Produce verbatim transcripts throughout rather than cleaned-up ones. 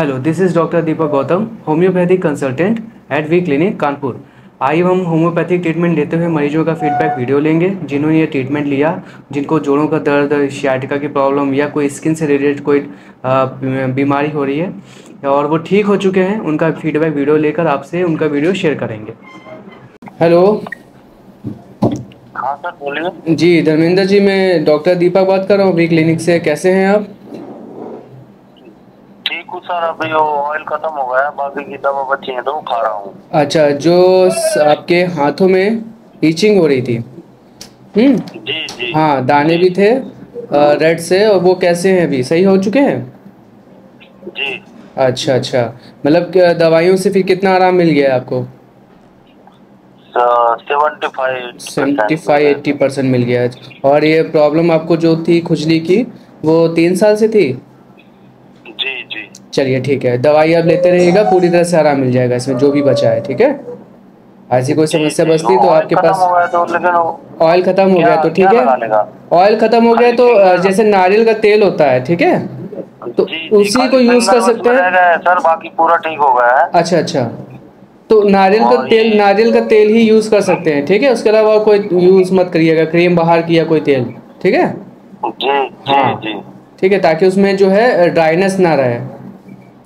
Hello, this is doctor Deepak Gautam, homeopathic consultant at V clinic Kanpur. आइए हम homeopathic treatment लेते हुए मरीजों का फीडबैक वीडियो लेंगे जिन्होंने ये ट्रीटमेंट लिया, जिनको जोड़ों का दर्द, शियाटिका की प्रॉब्लम या कोई स्किन से रिलेटेड कोई बीमारी हो रही है और वो ठीक हो चुके हैं। उनका फीडबैक वीडियो लेकर आपसे उनका वीडियो शेयर करेंगे। हेलो। हाँ सर, बोलिए। जी धर्मेंद्र जी, मैं डॉक्टर दीपक बात कर रहा हूँ वी क्लिनिक से। कैसे हैं आप? सर अभी वो ऑयल खत्म हो गया, बाकी की दवा बची है तो खा रहा हूँ। अच्छा, जो आपके हाथों में इचिंग हो रही थी? हम्म, जी जी। हाँ, दाने भी थे रेड से, और वो कैसे हैं अभी, सही हो चुके हैं? जी। अच्छा अच्छा, मतलब दवाइयों से फिर कितना आराम मिल गया आपको? सेवेंटी फाइव एटी परसेंट मिल गया। और ये प्रॉब्लम आपको जो थी खुजली की, वो तीन साल से थी? जी जी। चलिए ठीक है, दवाई आप लेते रहिएगा, पूरी तरह से आराम मिल जाएगा इसमें जो भी बचा है। ठीक है, ऐसी कोई समस्या बचती तो आपके पास ऑयल खत्म हो गया तो ठीक है, ऑयल खत्म हो गया तो जैसे नारियल का तेल होता है, ठीक है, तो उसी को यूज कर सकते हैं सर, बाकी पूरा ठीक हो गया है। अच्छा अच्छा, तो नारियल का तेल नारियल का तेल ही यूज कर सकते हैं, ठीक है, उसके अलावा कोई यूज मत करिएगा, क्रीम बाहर की या कोई तेल, ठीक है? जी, ठीक है, ताकि उसमें जो है ड्राइनेस ना रहे,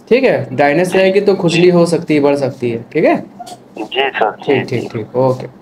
ठीक है, ड्राइनेस रहेगी तो खुजली हो सकती है, बढ़ सकती है, ठीक है? जी सर। ठीक ठीक ठीक, ओके।